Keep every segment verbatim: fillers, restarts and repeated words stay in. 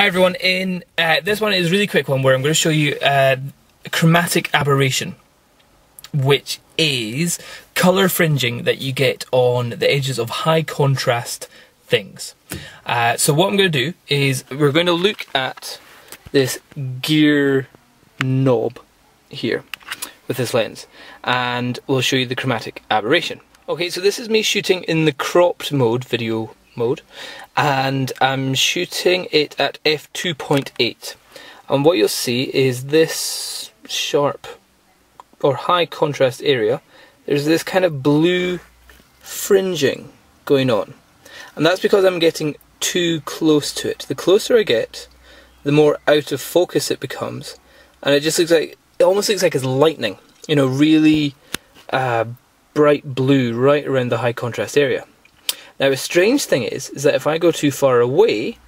Hi everyone, in uh, this one is a really quick one where I'm going to show you uh, chromatic aberration, which is colour fringing that you get on the edges of high contrast things. Uh, so what I'm going to do is we're going to look at this gear knob here with this lens, and we'll show you the chromatic aberration. Okay, so this is me shooting in the cropped mode, video mode, and I'm shooting it at f two point eight, and what you'll see is this sharp or high contrast area, there's this kind of blue fringing going on, and that's because I'm getting too close to it. The closer I get, the more out of focus it becomes, and it just looks like, it almost looks like it's lightning, you know, really uh, bright blue right around the high contrast area. Now a strange thing is, is that if I go too far away,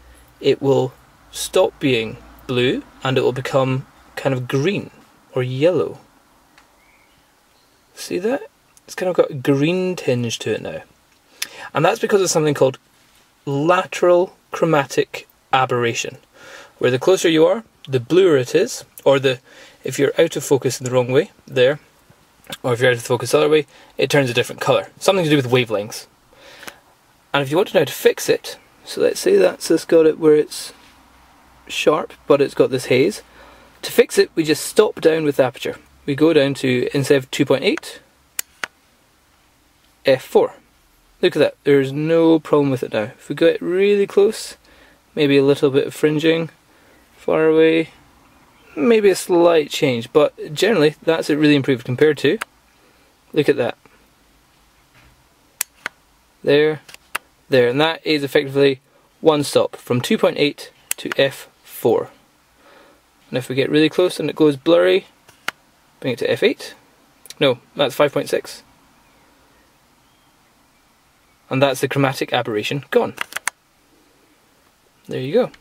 it will stop being blue and it will become kind of green or yellow. See that? It's kind of got a green tinge to it now. And that's because of something called lateral chromatic aberration, where the closer you are, the bluer it is, or the if you're out of focus in the wrong way, there, or if you're out of focus the other way, it turns a different colour. Something to do with wavelengths. And if you want to know how to fix it, so let's say that's just got it where it's sharp, but it's got this haze. To fix it, we just stop down with the aperture. We go down to, instead of two point eight, f four. Look at that, there's no problem with it now. If we get really close, maybe a little bit of fringing, far away, maybe a slight change, but generally that's it really improved compared to, look at that. There. There, and that is effectively one stop from two point eight to f four. And if we get really close and it goes blurry, bring it to f eight. No, that's five point six. And that's the chromatic aberration gone. There you go.